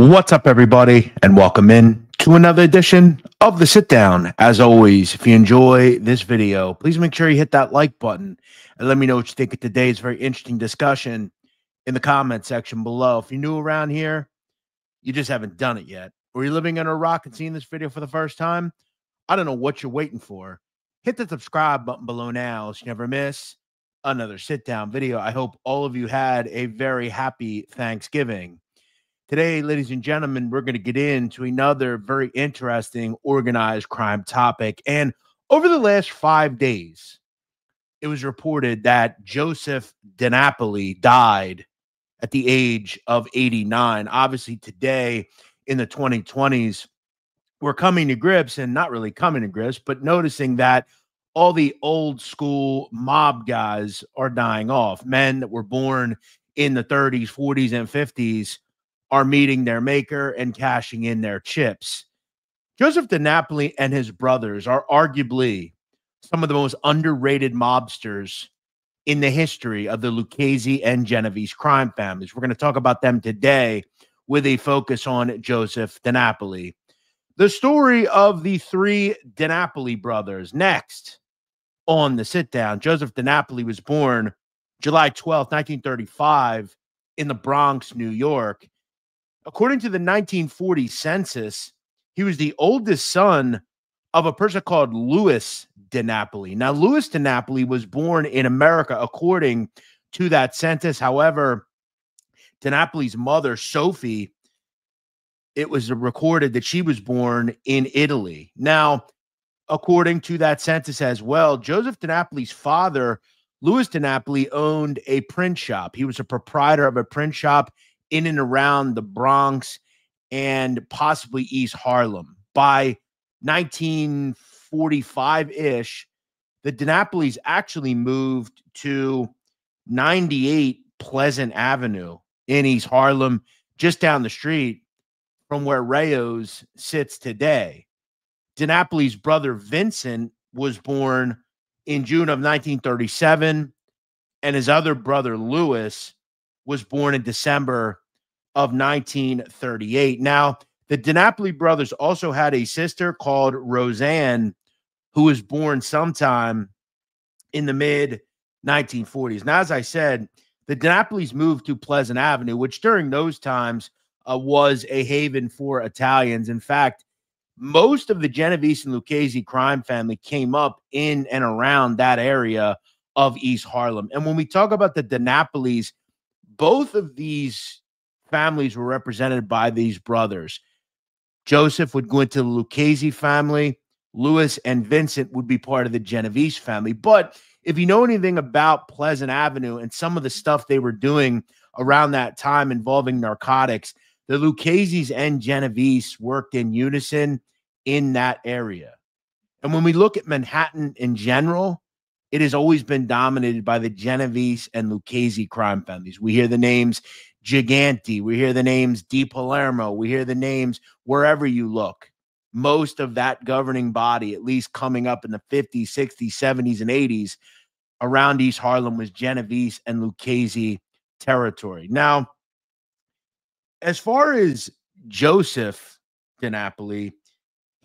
What's up, everybody, and welcome in to another edition of The Sit Down. As always, if you enjoy this video, please make sure you hit that like button and let me know what you think of today's very interesting discussion in the comment section below. If you're new around here, you just haven't done it yet, or you're living under a rock and seeing this video for the first time, I don't know what you're waiting for. Hit the subscribe button below now so you never miss another Sit Down video. I hope all of you had a very happy Thanksgiving. Today, ladies and gentlemen, we're going to get into another very interesting organized crime topic. And over the last 5 days, it was reported that Joseph DiNapoli died at the age of 89. Obviously, today in the 2020s, we're coming to grips, and not really coming to grips, but noticing that all the old school mob guys are dying off. Men that were born in the 30s, 40s, and 50s are meeting their maker and cashing in their chips. Joseph DiNapoli and his brothers are arguably some of the most underrated mobsters in the history of the Lucchese and Genovese crime families. We're going to talk about them today with a focus on Joseph DiNapoli. The story of the three DiNapoli brothers next on The Sit Down. Joseph DiNapoli was born July 12th, 1935 in the Bronx, New York. According to the 1940 census, he was the oldest son of a person called Louis DiNapoli. Now, Louis DiNapoli was born in America according to that census. However, DiNapoli's mother, Sophie, it was recorded that she was born in Italy. Now, according to that census as well, Joseph DiNapoli's father, Louis DiNapoli, owned a print shop. He was a proprietor of a print shop in and around the Bronx and possibly East Harlem. By 1945-ish, the DiNapolis actually moved to 98 Pleasant Avenue in East Harlem, just down the street from where Rayo's sits today. DiNapoli's brother Vincent was born in June of 1937, and his other brother Louis was born in December of 1938. Now, the DiNapoli brothers also had a sister called Roseanne, who was born sometime in the mid-1940s. Now, as I said, the DiNapolis moved to Pleasant Avenue, which during those times was a haven for Italians. In fact, most of the Genovese and Lucchese crime family came up in and around that area of East Harlem. And when we talk about the DiNapolis, both of these families were represented by these brothers. Joseph would go into the Lucchese family. Louis and Vincent would be part of the Genovese family. But if you know anything about Pleasant Avenue and some of the stuff they were doing around that time involving narcotics, the Luccheses and Genovese worked in unison in that area. And when we look at Manhattan in general, it has always been dominated by the Genovese and Lucchese crime families. We hear the names Gigante. We hear the names Di Palermo. We hear the names wherever you look. Most of that governing body, at least coming up in the 50s, 60s, 70s, and 80s, around East Harlem was Genovese and Lucchese territory. Now, as far as Joseph DiNapoli,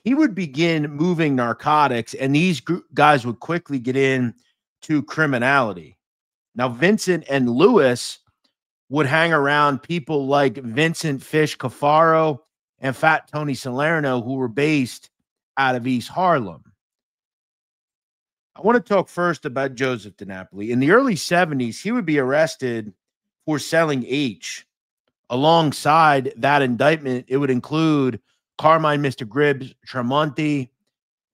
he would begin moving narcotics, and these guys would quickly get into criminality. Now, Vincent and Louis would hang around people like Vincent Fish Caffaro and Fat Tony Salerno, who were based out of East Harlem. I want to talk first about Joseph DiNapoli. In the early 70s, he would be arrested for selling H. Alongside that indictment, it would include Carmine Mr. Gribbs Tramunti,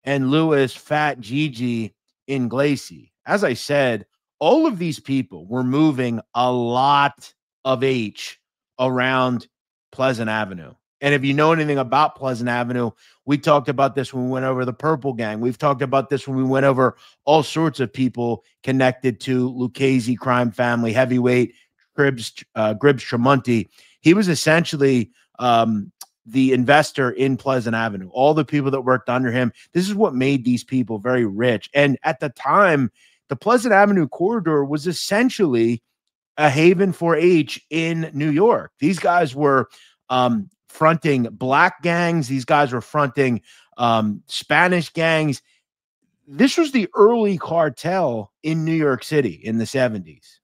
and Louis Fat Gigi Inglacy. As I said, all of these people were moving a lot of H around Pleasant Avenue. And if you know anything about Pleasant Avenue, we talked about this when we went over the Purple Gang. We've talked about this when we went over all sorts of people connected to Lucchese crime family, heavyweight Gribbs Tramunti. He was essentially the investor in Pleasant Avenue, all the people that worked under him. This is what made these people very rich. And at the time, the Pleasant Avenue corridor was essentially a haven for H in New York. These guys were fronting black gangs. These guys were fronting Spanish gangs. This was the early cartel in New York City in the 70s.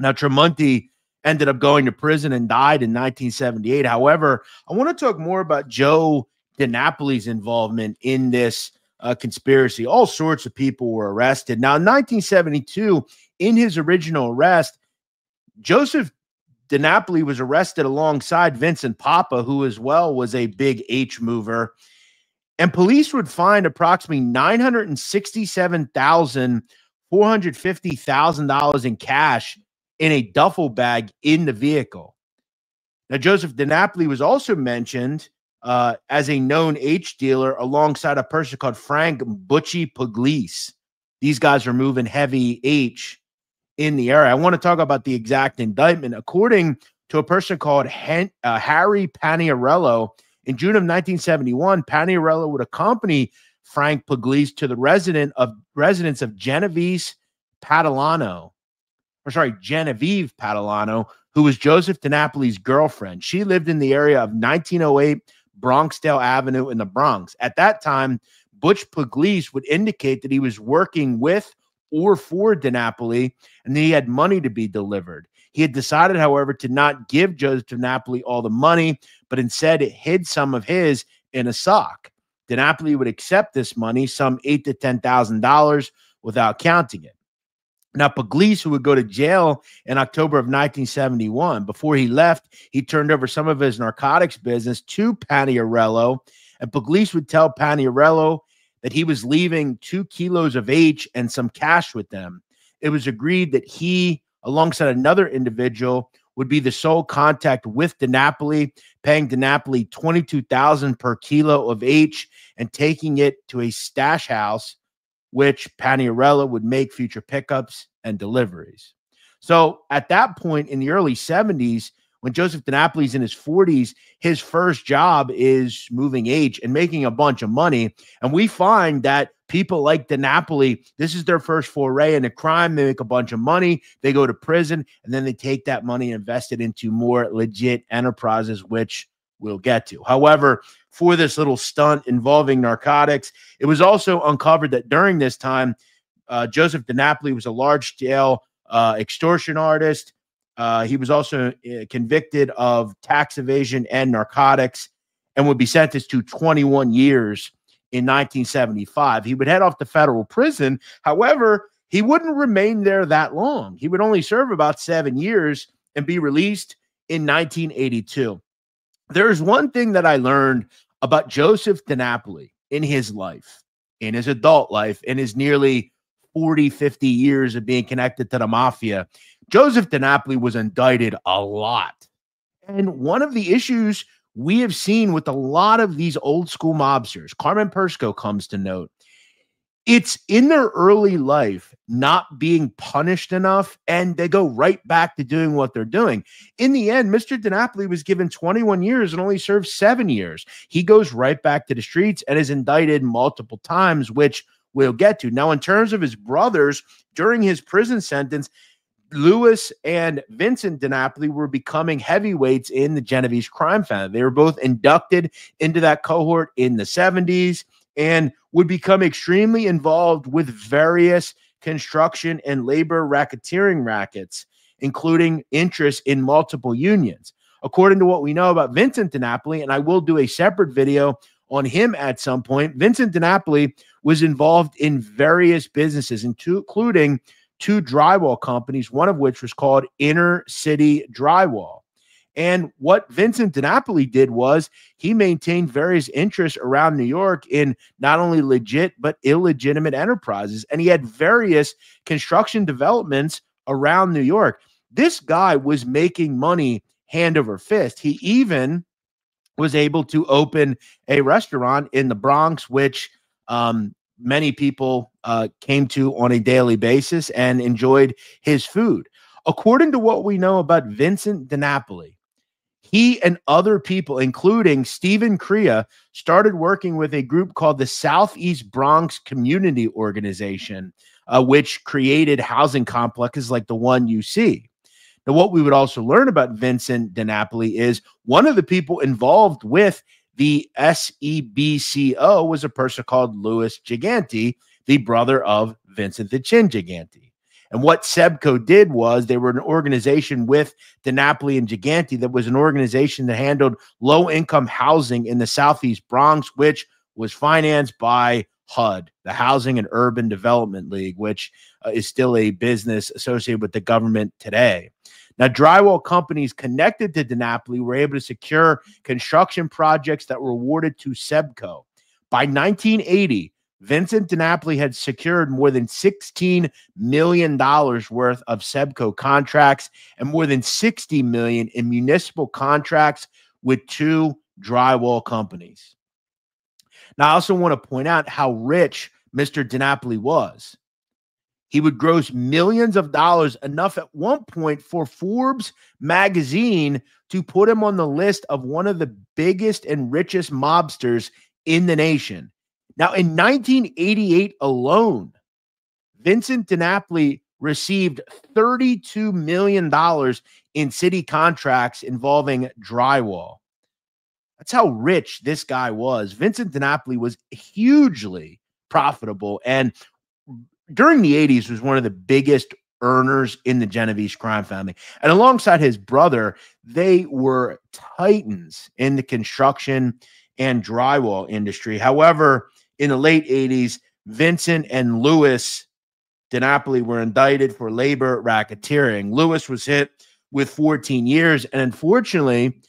Now, Tramunti ended up going to prison and died in 1978. However, I want to talk more about Joe DiNapoli's involvement in this conspiracy. All sorts of people were arrested. Now, in 1972, in his original arrest, Joseph DiNapoli was arrested alongside Vincent Papa, who as well was a big H mover. And police would find approximately $450,000 in cash in a duffel bag in the vehicle. Now, Joseph DiNapoli was also mentioned as a known H dealer alongside a person called Frank Butchie Pugliese. These guys were moving heavy H in the area. I want to talk about the exact indictment. According to a person called Harry Paniarello, in June of 1971, Paniarello would accompany Frank Pugliese to the residence of Genevieve Padilano, who was Joseph DiNapoli's girlfriend. She lived in the area of 1908 Bronxdale Avenue in the Bronx. At that time, Butch Pugliese would indicate that he was working with or for DiNapoli, and that he had money to be delivered. He had decided, however, to not give Joseph DiNapoli all the money, but instead hid some of his in a sock. DiNapoli would accept this money, some $8,000 to $10,000, without counting it. Now, Pugliese, who would go to jail in October of 1971, before he left, he turned over some of his narcotics business to Paniarello, and Pugliese would tell Paniarello that he was leaving 2 kilos of H and some cash with them. It was agreed that he, alongside another individual, would be the sole contact with DiNapoli, paying DiNapoli $22,000 per kilo of H and taking it to a stash house, which Paniarello would make future pickups and deliveries. So at that point in the early 70s, when Joseph DiNapoli's in his 40s, his first job is moving H and making a bunch of money. And we find that people like DiNapoli, this is their first foray into crime. They make a bunch of money. They go to prison, and then they take that money and invest it into more legit enterprises, which we'll get to. However, for this little stunt involving narcotics, it was also uncovered that during this time, Joseph DiNapoli was a large-scale extortion artist. He was also convicted of tax evasion and narcotics and would be sentenced to 21 years in 1975. He would head off to federal prison. However, he wouldn't remain there that long. He would only serve about 7 years and be released in 1982. There's one thing that I learned about Joseph DiNapoli in his life, in his adult life, in his nearly 40, 50 years of being connected to the mafia. Joseph DiNapoli was indicted a lot. And one of the issues we have seen with a lot of these old school mobsters, Carmen Persico comes to note, it's in their early life not being punished enough, and they go right back to doing what they're doing. In the end, Mr. DiNapoli was given 21 years and only served 7 years. He goes right back to the streets and is indicted multiple times, which we'll get to. Now, in terms of his brothers, during his prison sentence, Louis and Vincent DiNapoli were becoming heavyweights in the Genovese crime family. They were both inducted into that cohort in the 70s and would become extremely involved with various construction and labor racketeering rackets, including interest in multiple unions. According to what we know about Vincent DiNapoli, and I will do a separate video on him at some point, Vincent DiNapoli was involved in various businesses, including two drywall companies, one of which was called Inner City Drywall. And what Vincent DiNapoli did was he maintained various interests around New York in not only legit but illegitimate enterprises, and he had various construction developments around New York. This guy was making money hand over fist. He even was able to open a restaurant in the Bronx, which many people came to on a daily basis and enjoyed his food. According to what we know about Vincent DiNapoli, he and other people, including Stephen Crea, started working with a group called the Southeast Bronx Community Organization, which created housing complexes like the one you see. Now, what we would also learn about Vincent DiNapoli is one of the people involved with the SEBCO was a person called Louis Gigante, the brother of Vincent the Chin Gigante. And what SEBCO did was they were an organization with DiNapoli and Gigante that was an organization that handled low-income housing in the Southeast Bronx, which was financed by HUD, the Housing and Urban Development League, which is still a business associated with the government today. Now, drywall companies connected to DiNapoli were able to secure construction projects that were awarded to SEBCO. By 1980, Vincent DiNapoli had secured more than $16 million worth of SEBCO contracts and more than $60 million in municipal contracts with two drywall companies. Now, I also want to point out how rich Mr. DiNapoli was. He would gross millions of dollars, enough at one point for Forbes magazine to put him on the list of one of the biggest and richest mobsters in the nation. Now, in 1988 alone, Vincent DiNapoli received $32 million in city contracts involving drywall. That's how rich this guy was. Vincent DiNapoli was hugely profitable, and during the 80s was one of the biggest earners in the Genovese crime family. And alongside his brother, they were titans in the construction and drywall industry. However, in the late 80s, Vincent and Louis DiNapoli were indicted for labor racketeering. Louis was hit with 14 years, and unfortunately,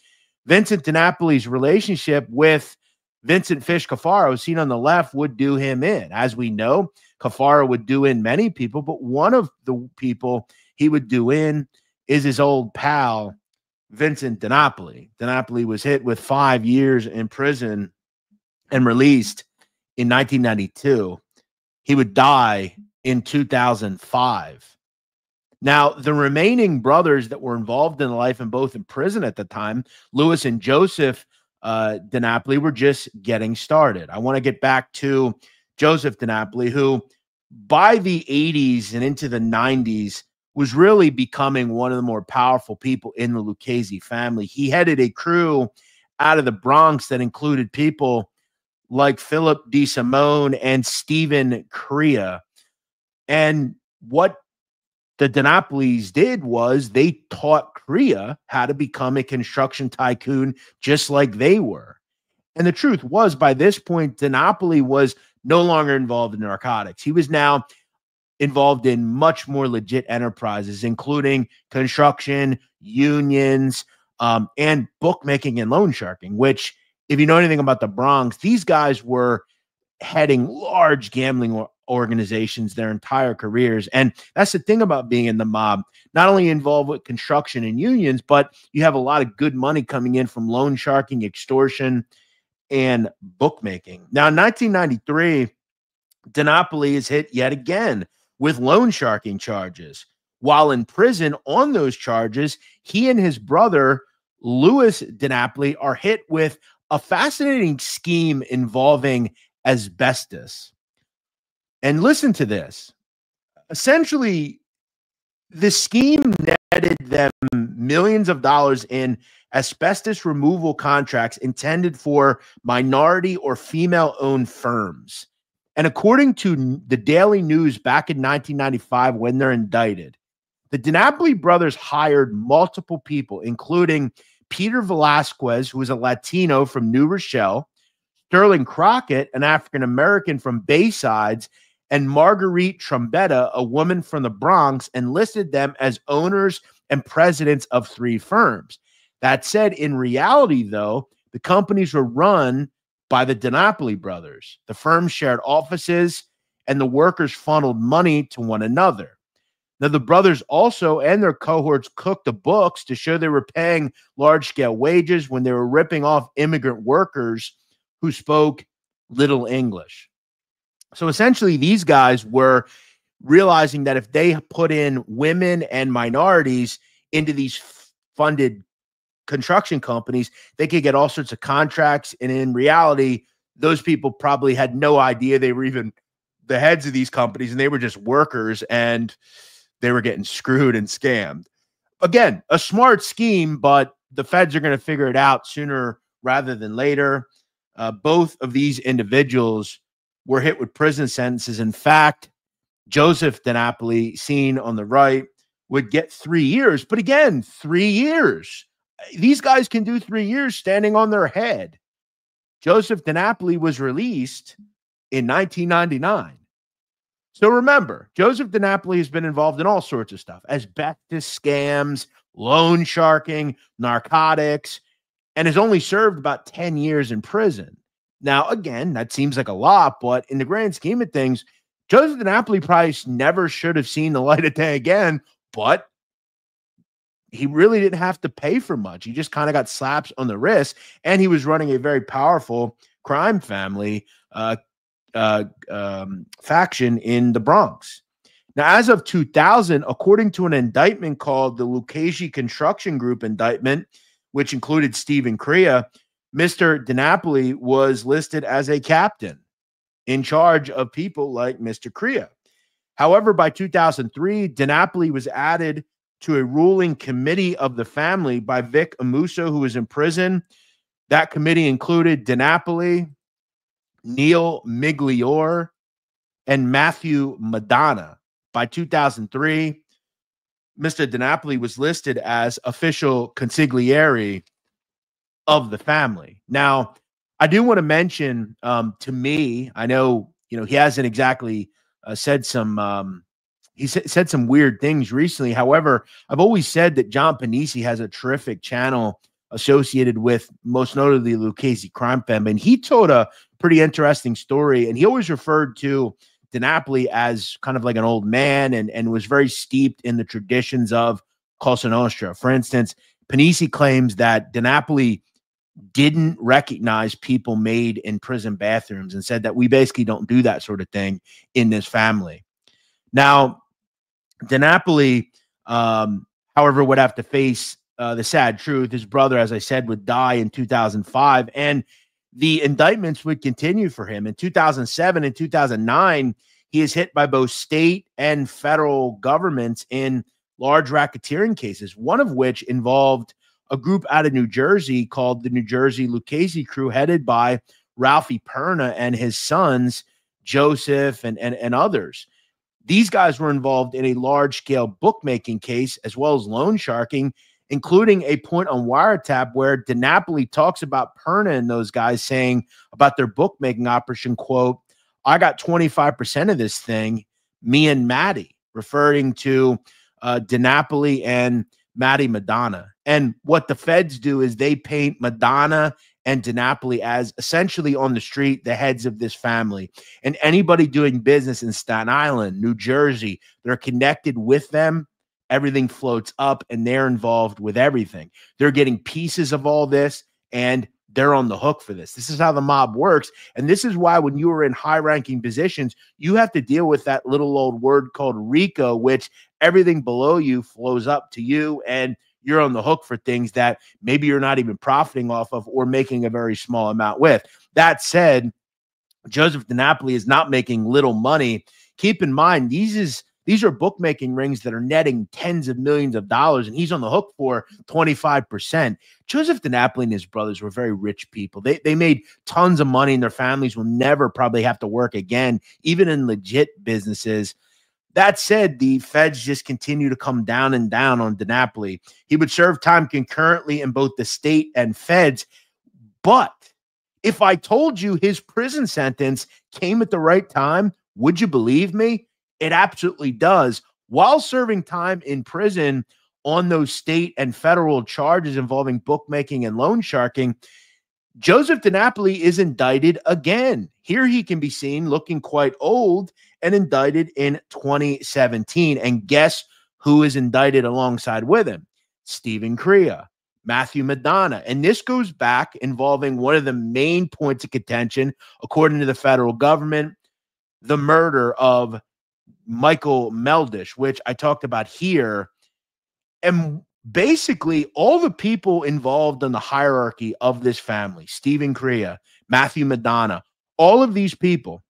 Vincent DiNapoli's relationship with Vincent Fish Caffaro, seen on the left, would do him in. As we know, Caffaro would do in many people, but one of the people he would do in is his old pal, Vincent DiNapoli. DiNapoli was hit with 5 years in prison and released in 1992. He would die in 2005. Now, the remaining brothers that were involved in life and both in prison at the time, Louis and Joseph DiNapoli, were just getting started. I want to get back to Joseph DiNapoli, who by the 80s and into the 90s was really becoming one of the more powerful people in the Lucchese family. He headed a crew out of the Bronx that included people like Philip DeSimone and Stephen Crea. And what the DiNapolis did was they taught Crea how to become a construction tycoon just like they were. And the truth was, by this point, DiNapoli was no longer involved in narcotics. He was now involved in much more legit enterprises, including construction, unions, and bookmaking and loan sharking, which, if you know anything about the Bronx, these guys were heading large gambling organizations their entire careers. And that's the thing about being in the mob, not only involved with construction and unions, but you have a lot of good money coming in from loan sharking, extortion, and bookmaking. Now, in 1993, DiNapoli is hit yet again with loan sharking charges. While in prison on those charges, he and his brother, Louis DiNapoli, are hit with a fascinating scheme involving asbestos. And listen to this. Essentially, the scheme netted them millions of dollars in asbestos removal contracts intended for minority or female-owned firms. And according to the Daily News back in 1995, when they're indicted, the DiNapoli brothers hired multiple people, including Peter Velasquez, who was a Latino from New Rochelle, Sterling Crockett, an African-American from Baysides, and Marguerite Trombetta, a woman from the Bronx, and listed them as owners and presidents of three firms. That said, in reality, though, the companies were run by the DiNapoli brothers. The firm shared offices, and the workers funneled money to one another. Now, the brothers also and their cohorts cooked the books to show they were paying large-scale wages when they were ripping off immigrant workers who spoke little English. So essentially, these guys were realizing that if they put in women and minorities into these funded construction companies, they could get all sorts of contracts. And in reality, those people probably had no idea they were even the heads of these companies, and they were just workers, and they were getting screwed and scammed. Again, a smart scheme, but the feds are going to figure it out sooner rather than later. Both of these individuals were hit with prison sentences. In fact, Joseph DiNapoli, seen on the right, would get 3 years. But again, 3 years. These guys can do 3 years standing on their head. Joseph DiNapoli was released in 1999. So remember, Joseph DiNapoli has been involved in all sorts of stuff. Asbestos scams, loan sharking, narcotics, and has only served about 10 years in prison. Now, again, that seems like a lot, but in the grand scheme of things, Joseph DiNapoli probably never should have seen the light of day again, but he really didn't have to pay for much. He just kind of got slaps on the wrist, and he was running a very powerful crime family faction in the Bronx. Now, as of 2000, according to an indictment called the Lucchese Construction Group indictment, which included Stephen Crea, Mr. DiNapoli was listed as a captain in charge of people like Mr. Crea. However, by 2003, DiNapoli was added to a ruling committee of the family by Vic Amuso, who was in prison. That committee included DiNapoli, Neil Migliore, and Matthew Madonna. By 2003, Mr. DiNapoli was listed as official consigliere of the family. Now, I do want to mention, to me, I know, you know, he hasn't exactly said some... He said some weird things recently. However, I've always said that John Pennisi has a terrific channel associated with most notably Lucchese Crime Family. And he told a pretty interesting story. And he always referred to DiNapoli as kind of like an old man and was very steeped in the traditions of Cosa Nostra. For instance, Pennisi claims that DiNapoli didn't recognize people made in prison bathrooms and said that we basically don't do that sort of thing in this family. Now, DiNapoli, however, would have to face the sad truth. His brother, as I said, would die in 2005, and the indictments would continue for him. In 2007 and 2009, he is hit by both state and federal governments in large racketeering cases, one of which involved a group out of New Jersey called the New Jersey Lucchese Crew, headed by Ralphie Perna and his sons, Joseph and others. These guys were involved in a large-scale bookmaking case as well as loan sharking, including a point on wiretap where DiNapoli talks about Perna and those guys saying about their bookmaking operation, quote, "I got 25% of this thing, me and Maddie," referring to DiNapoli and Maddie Madonna. And what the feds do is they paint Madonna and DiNapoli as essentially on the street, the heads of this family. And anybody doing business in Staten Island, New Jersey, they're connected with them. Everything floats up and they're involved with everything. They're getting pieces of all this and they're on the hook for this. This is how the mob works. And this is why when you are in high-ranking positions, you have to deal with that little old word called RICO, which everything below you flows up to you and you're on the hook for things that maybe you're not even profiting off of or making a very small amount with. That said, Joseph DiNapoli is not making little money. Keep in mind, these are bookmaking rings that are netting tens of millions of dollars, and he's on the hook for 25%. Joseph DiNapoli and his brothers were very rich people. They made tons of money, and their families will never probably have to work again, even in legit businesses. That said, the feds just continue to come down and down on DiNapoli. He would serve time concurrently in both the state and feds. But if I told you his prison sentence came at the right time, would you believe me? It absolutely does. While serving time in prison on those state and federal charges involving bookmaking and loan sharking, Joseph DiNapoli is indicted again. Here he can be seen looking quite old and indicted in 2017. And guess who is indicted alongside with him? Stephen Crea, Matthew Madonna. And this goes back involving one of the main points of contention, according to the federal government, the murder of Michael Meldish, which I talked about here. And basically, all the people involved in the hierarchy of this family, Stephen Crea, Matthew Madonna, all of these people,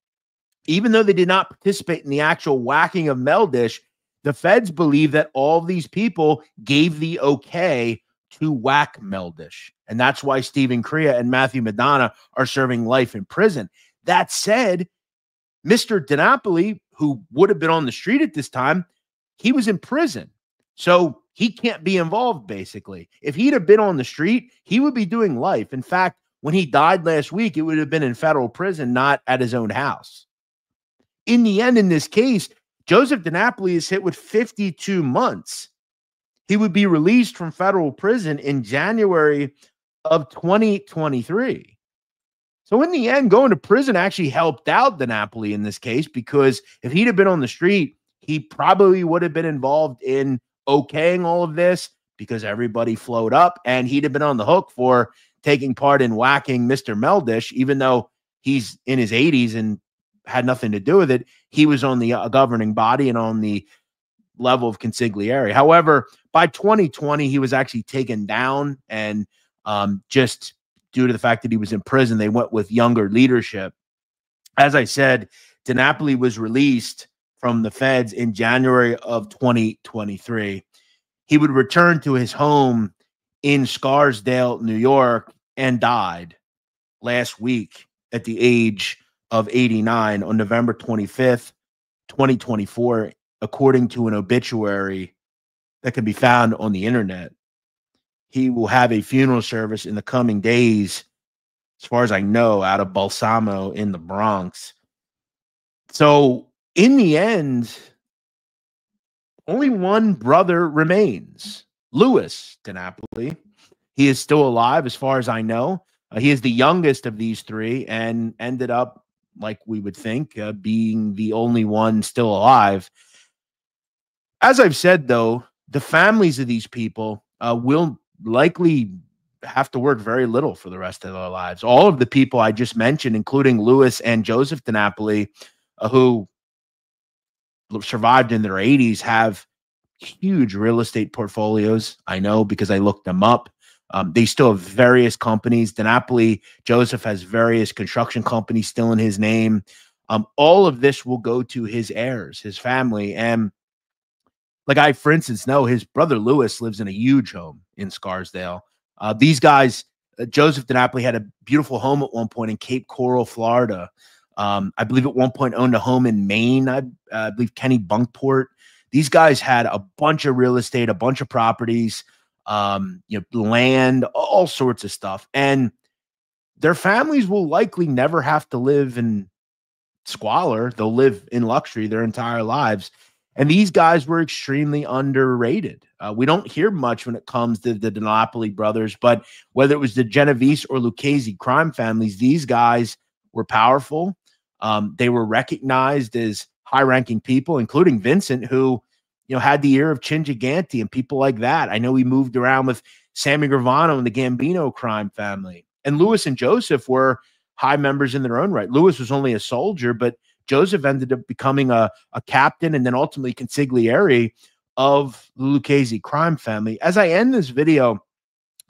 even though they did not participate in the actual whacking of Meldish, The feds believe that all these people gave the okay to whack Meldish. And that's why Stephen Crea and Matthew Madonna are serving life in prison. That said, Mr. DiNapoli, who would have been on the street at this time, he was in prison. So he can't be involved, basically. If he'd have been on the street, he would be doing life. In fact, when he died last week, it would have been in federal prison, not at his own house. In the end, in this case, Joseph DiNapoli is hit with 52 months. He would be released from federal prison in January of 2023. So in the end, going to prison actually helped out DiNapoli in this case, because if he'd have been on the street, he probably would have been involved in okaying all of this because everybody flowed up and he'd have been on the hook for taking part in whacking Mr. Meldish, even though he's in his 80s and had nothing to do with it. He was on the governing body and on the level of consigliere. However, by 2020, he was actually taken down, and just due to the fact that he was in prison, they went with younger leadership. As I said, DiNapoli was released from the feds in January of 2023. He would return to his home in Scarsdale, New York, and died last week at the age of 89 on November 25th, 2024, according to an obituary that can be found on the internet. He will have a funeral service in the coming days, as far as I know, out of Balsamo in the Bronx. So in the end, only one brother remains, Louis DiNapoli. He is still alive, as far as I know. He is the youngest of these three and ended up, like we would think, being the only one still alive. As I've said, though, the families of these people will likely have to work very little for the rest of their lives. All of the people I just mentioned, including Louis and Joseph DiNapoli, who survived in their 80s, have huge real estate portfolios. I know because I looked them up. They still have various companies. DiNapoli, Joseph, has various construction companies still in his name. All of this will go to his heirs, his family. And like I, for instance, know his brother Louis lives in a huge home in Scarsdale. These guys, Joseph DiNapoli had a beautiful home at one point in Cape Coral, Florida. I believe at one point owned a home in Maine. I believe Kenny Bunkport. These guys had a bunch of real estate, a bunch of properties, land, all sorts of stuff. And their families will likely never have to live in squalor. They'll live in luxury their entire lives. And these guys were extremely underrated. We don't hear much when it comes to the DiNapoli brothers, but whether it was the Genovese or Lucchese crime families, these guys were powerful. They were recognized as high-ranking people, including Vincent, who had the ear of Chin Gigante and people like that. I know he moved around with Sammy Gravano and the Gambino crime family. And Louis and Joseph were high members in their own right. Louis was only a soldier, but Joseph ended up becoming a captain and then ultimately consigliere of the Lucchese crime family. As I end this video,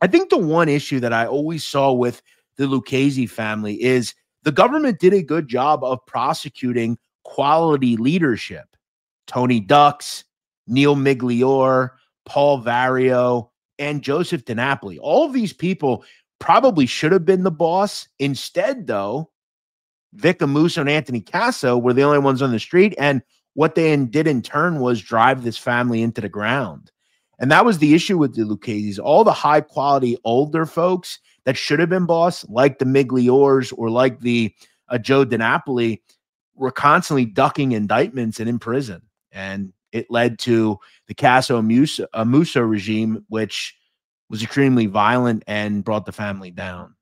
I think the one issue that I always saw with the Lucchese family is the government did a good job of prosecuting quality leadership. Tony Ducks, Neil Migliore, Paul Vario, and Joseph DiNapoli. All of these people probably should have been the boss. Instead, though, Vic Amuso and Anthony Casso were the only ones on the street, and what they did in turn was drive this family into the ground. And that was the issue with the Lucchese's. All the high-quality older folks that should have been boss, like the Migliores or like the Joe DiNapoli, were constantly ducking indictments and in prison. And it led to the Casso Amuso regime, which was extremely violent and brought the family down.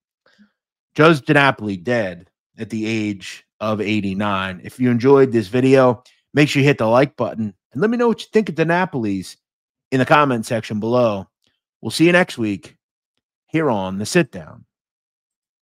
Joseph DiNapoli dead at the age of 89. If you enjoyed this video, make sure you hit the like button and let me know what you think of DiNapoli's in the comment section below. We'll see you next week here on The Sit Down.